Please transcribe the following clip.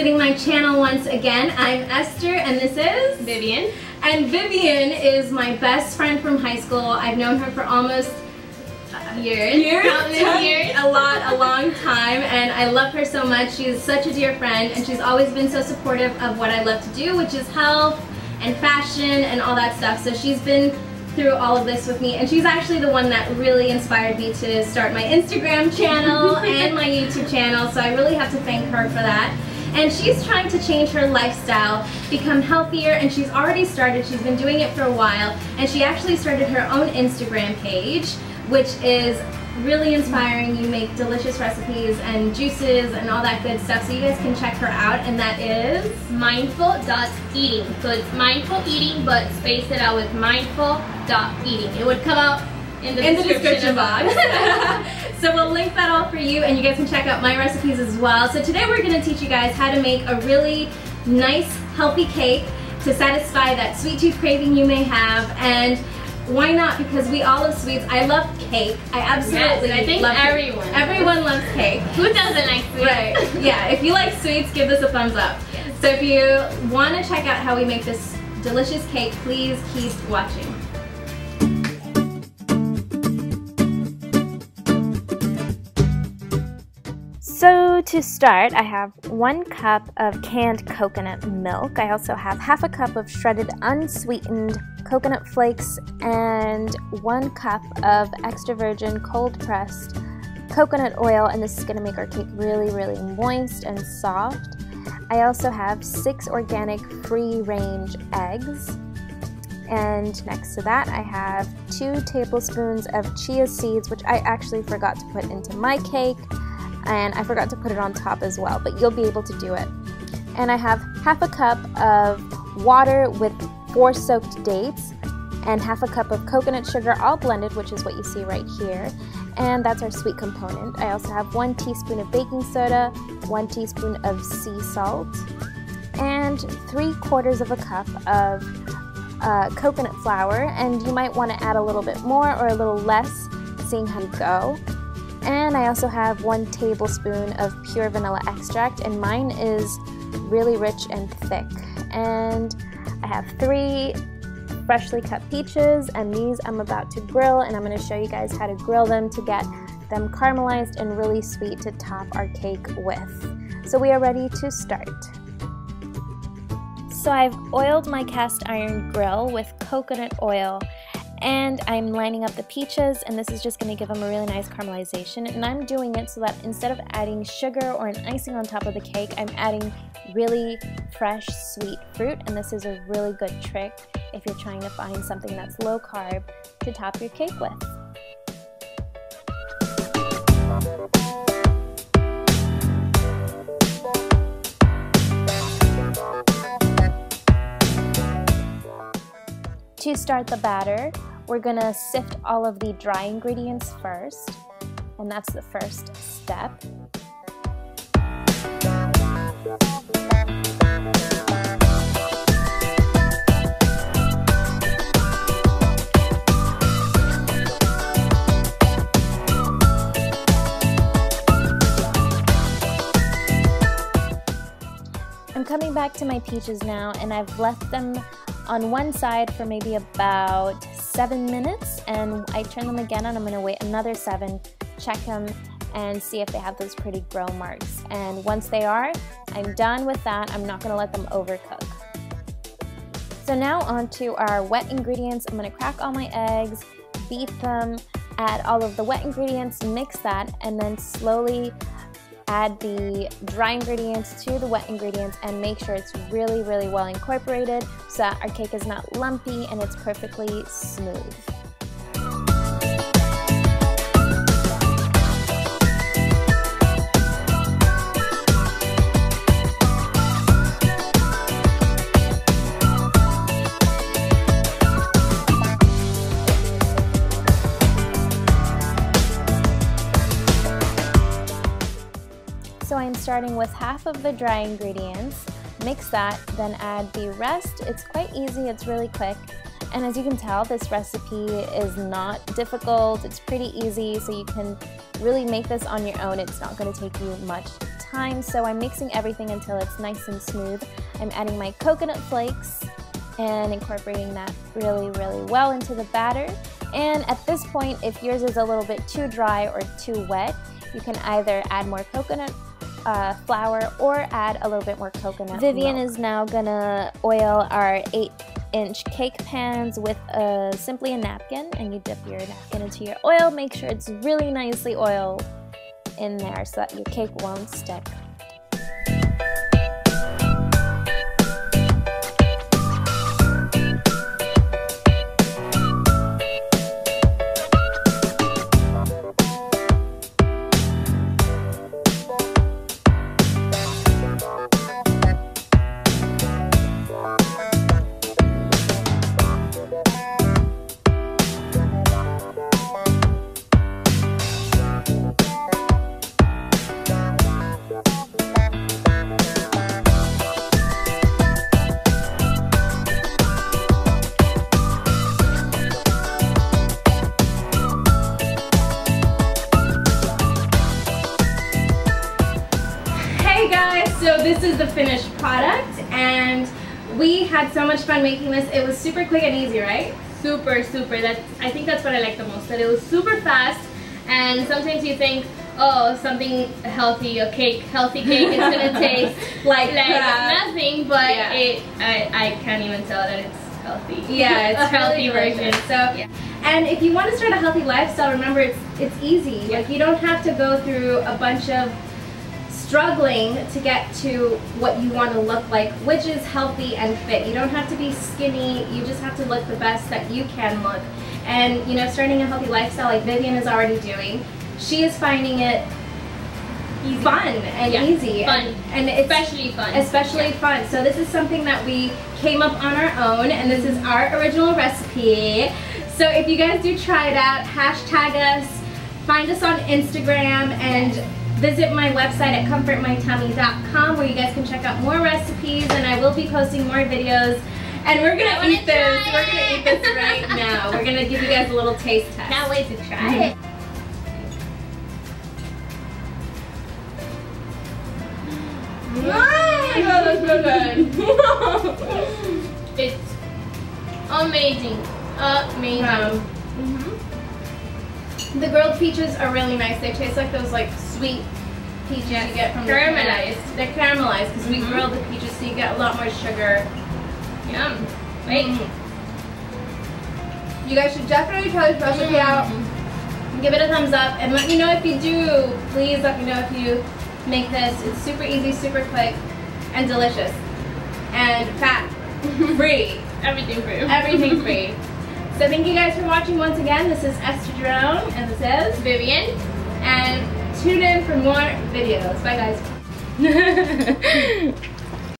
visiting my channel once again. I'm Esther and this is Vivian. And Vivian is my best friend from high school. I've known her for almost years, a long time, and I love her so much. She's such a dear friend, and she's always been so supportive of what I love to do, which is health and fashion and all that stuff. So she's been through all of this with me, and she's actually the one that really inspired me to start my Instagram channel and my YouTube channel, so I really have to thank her for that. And she's trying to change her lifestyle, become healthier, and she's already started. She's been doing it for a while, and she actually started her own Instagram page, which is really inspiring. You make delicious recipes and juices and all that good stuff, so you guys can check her out, and that is mindful.eating. So it's mindful eating, but space it out with mindful.eating. It would come out in the description box. So we'll link that all for you, and you guys can check out my recipes as well. So today we're going to teach you guys how to make a really nice, healthy cake to satisfy that sweet tooth craving you may have. And why not? Because we all love sweets. I love cake. I absolutely yes, I think love everyone. Cake. Everyone loves cake. Who doesn't like sweets? Right. Yeah, if you like sweets, give this a thumbs up. Yes. So if you want to check out how we make this delicious cake, please keep watching. So to start, I have 1 cup of canned coconut milk. I also have 1/2 cup of shredded unsweetened coconut flakes and 1 cup of extra virgin cold pressed coconut oil, and this is going to make our cake really, really moist and soft. I also have 6 organic free range eggs. And next to that, I have 2 tablespoons of chia seeds, which I actually forgot to put into my cake. And I forgot to put it on top as well, but you'll be able to do it. And I have 1/2 cup of water with 4 soaked dates and 1/2 cup of coconut sugar, all blended, which is what you see right here. And that's our sweet component. I also have 1 teaspoon of baking soda, 1 teaspoon of sea salt, and 3/4 cup of coconut flour. And you might want to add a little bit more or a little less, seeing how you go. And I also have 1 tablespoon of pure vanilla extract, and mine is really rich and thick. And I have 3 freshly cut peaches, and these I'm about to grill, and I'm going to show you guys how to grill them to get them caramelized and really sweet to top our cake with. So we are ready to start. So I've oiled my cast iron grill with coconut oil, and I'm lining up the peaches, and this is just going to give them a really nice caramelization. And I'm doing it so that instead of adding sugar or an icing on top of the cake, I'm adding really fresh, sweet fruit, and this is a really good trick if you're trying to find something that's low carb to top your cake with. To start the batter, we're gonna sift all of the dry ingredients first, and that's the first step. I'm coming back to my peaches now, and I've left them on one side for maybe about 7 minutes, and I turn them again, and I'm gonna wait another 7, check them, and see if they have those pretty grill marks. And once they are, I'm done with that. I'm not gonna let them overcook. So now onto our wet ingredients. I'm gonna crack all my eggs, beat them, add all of the wet ingredients, mix that, and then slowly add the dry ingredients to the wet ingredients and make sure it's really, really well incorporated so that our cake is not lumpy and it's perfectly smooth. So I'm starting with 1/2 of the dry ingredients, mix that, then add the rest. It's quite easy, it's really quick. And as you can tell, this recipe is not difficult, it's pretty easy, so you can really make this on your own. It's not gonna take you much time, so I'm mixing everything until it's nice and smooth. I'm adding my coconut flakes and incorporating that really, really well into the batter. And at this point, if yours is a little bit too dry or too wet, you can either add more coconut flour or add a little bit more coconut milk. Vivian is now gonna oil our 8-inch cake pans with simply a napkin, and you dip your napkin into your oil. Make sure it's really nicely oiled in there so that your cake won't stick. So this is the finished product, and we had so much fun making this. It was super quick and easy, right? Super, super. I think that's what I like the most, that it was super fast. And sometimes you think, oh, something healthy, a cake, healthy cake is gonna taste like nothing, but yeah. I can't even tell that it's healthy. Yeah, it's a healthy version. So yeah. And if you want to start a healthy lifestyle, remember it's easy. Yeah. Like, you don't have to go through a bunch of struggling to get to what you want to look like, which is healthy and fit. You don't have to be skinny, you just have to look the best that you can look. And you know, starting a healthy lifestyle like Vivian is already doing, she is finding it fun and easy, especially fun. So this is something that we came up on our own, and this is our original recipe. So if you guys do try it out, hashtag us, find us on Instagram, and visit my website at comfortmytummy.com, where you guys can check out more recipes, and I will be posting more videos. And we're gonna eat this. We're gonna eat this right now. We're gonna give you guys a little taste test. Can't wait to try it. Oh my god, that's so good. It's amazing. Amazing. Wow. The grilled peaches are really nice. They taste like those sweet peaches you get from caramelized. They're caramelized because we grilled the peaches, so you get a lot more sugar. Yum. Wait. You guys should definitely try this recipe out. Give it a thumbs up and let me know if you do. Please let me know if you make this. It's super easy, super quick, and delicious. And fat free. Everything free. Everything free. So thank you guys for watching once again. This is Ester Jiron, and this is Vivian, and tune in for more videos. Bye guys.